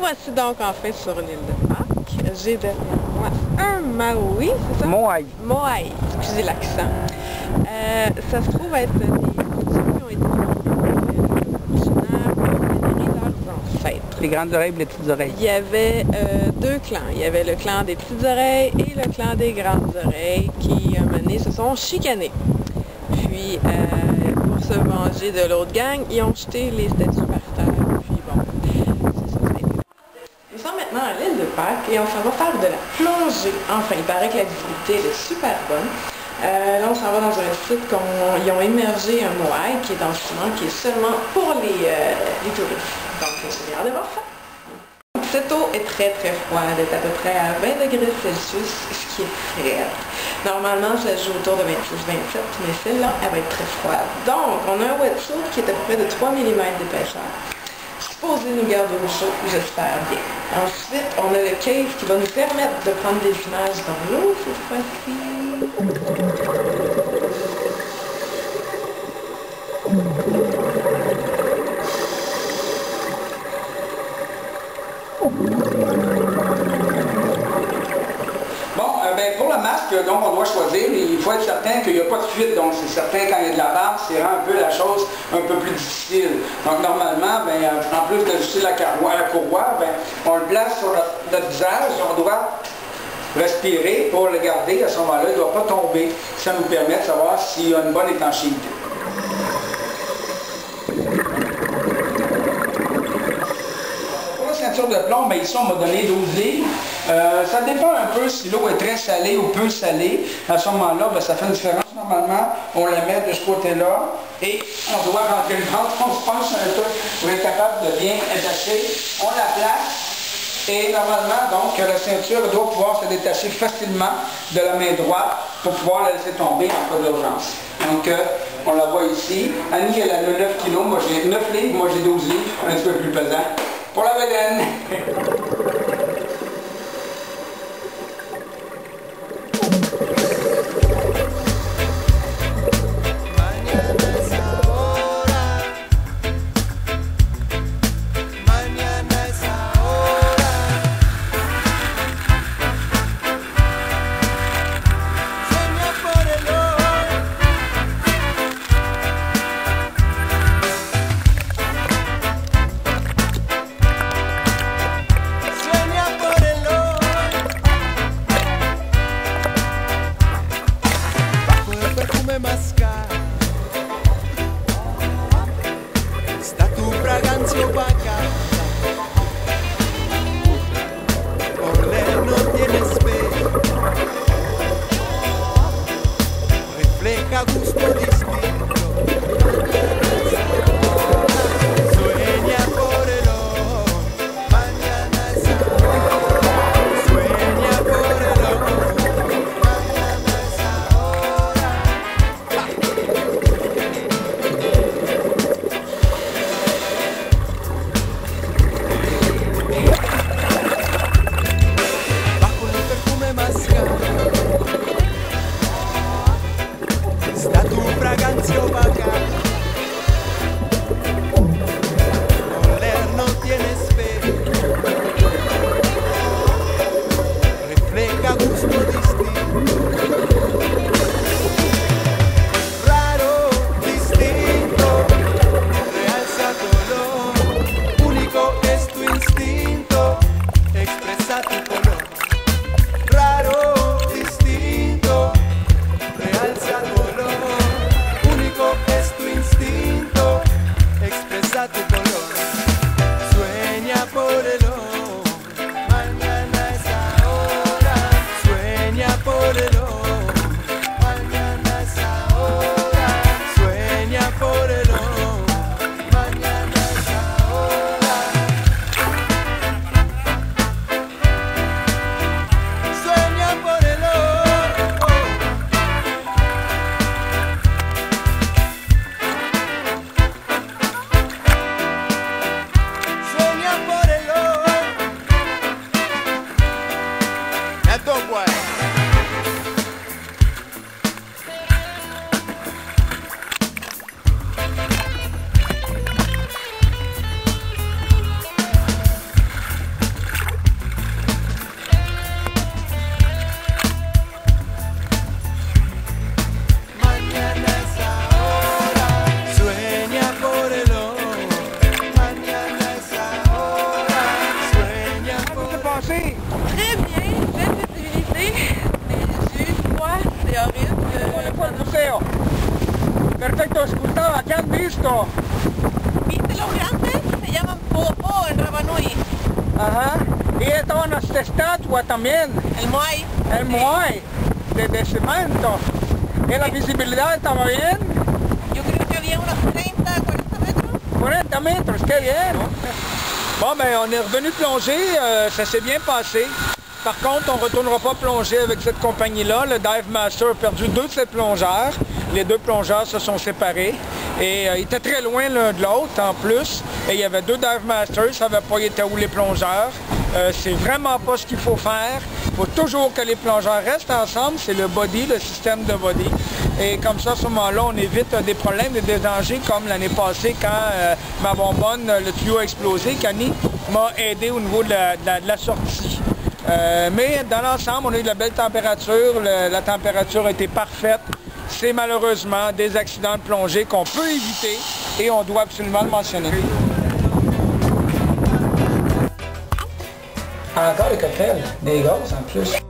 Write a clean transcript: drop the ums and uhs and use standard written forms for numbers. voici donc enfin sur l'île de Pâques. J'ai derrière moi un Maui, c'est ça? Moai. Moai, excusez l'accent. Ça se trouve être des coutumes qui ont été leurs ancêtres. Les grandes oreilles et les petites oreilles. Il y avait deux clans. Il y avait le clan des petites oreilles et le clan des grandes oreilles qui, à un moment donné, se sont chicanés. Puis, pour se venger de l'autre gang, ils ont jeté les statues par terre. Puis bon, c'est ça. Nous sommes maintenant à l'île de Pâques et on s'en va faire de la plongée. Enfin, il paraît que la visibilité est super bonne. Là, on s'en va dans un site qu'ils ont émergé un Moai, qui est un instrument qui est seulement pour les touristes. Donc, j'ai hâte de voir ça. Cette eau est très très froide, elle est à peu près à 20 degrés Celsius, ce qui est très raide. Normalement, ça joue autour de 26-27, mais celle-là, elle va être très froide. Donc, on a un wetsuit qui est à peu près de 3 mm d'épaisseur. Supposé nous garder au chaud, j'espère bien. Ensuite, on a le case qui va nous permettre de prendre des images dans l'eau cette fois-ci. Pour la marque dont on doit choisir, il faut être certain qu'il n'y a pas de fuite, donc c'est certain quand il y a de la barbe, c'est un peu la chose un peu plus difficile. Donc normalement, en plus d'ajuster la courroie, on le place sur notre visage, on doit respirer pour le garder, à ce moment-là, il ne doit pas tomber. Ça nous permet de savoir s'il y a une bonne étanchéité. De plomb, mais ici on m'a donné 12 livres. Ça dépend un peu si l'eau est très salée ou peu salée. À ce moment-là, ça fait une différence. Normalement, on la met de ce côté-là et on doit rentrer le ventre. On se penche un peu pour être capable de bien attacher. On la place et normalement, donc, la ceinture doit pouvoir se détacher facilement de la main droite pour pouvoir la laisser tomber en cas d'urgence. Donc, on la voit ici. Annie, elle a 9 kilos. Moi, j'ai 9 livres. Moi, j'ai 12 livres. Un petit peu plus pesant. Pour la vegan. Raro, distinto, realza tu olor. ¿Qué han visto? ¿Viste los grandes? Se llaman Popo en Rapanui. Ajá. Y estaban las estatuas también. El Moai. El Moai, de cemento. ¿Y la visibilidad estaba bien? Yo creo que había unos 30, 40 metros. 40 metros, qué bien. Bon, ben, on est revenu plonger, ça s'est bien passé. Par contre, on ne retournera pas plonger avec cette compagnie-là. Le Dive Master a perdu deux de ses plongeurs. Les deux plongeurs se sont séparés. Et ils étaient très loin l'un de l'autre, en plus. Et il y avait deux Dive Masters, ils ne savaient pas étaient où les plongeurs. C'est vraiment pas ce qu'il faut faire. Il faut toujours que les plongeurs restent ensemble. C'est le body, le système de body. Et comme ça, à ce moment-là, on évite des problèmes et des dangers, comme l'année passée, quand ma bonbonne, le tuyau a explosé. Cani m'a aidé au niveau de la sortie. Mais dans l'ensemble, on a eu de la belle température. La température était parfaite. C'est malheureusement des accidents de plongée qu'on peut éviter et on doit absolument le mentionner. Encore les cocktails, des gosses en plus.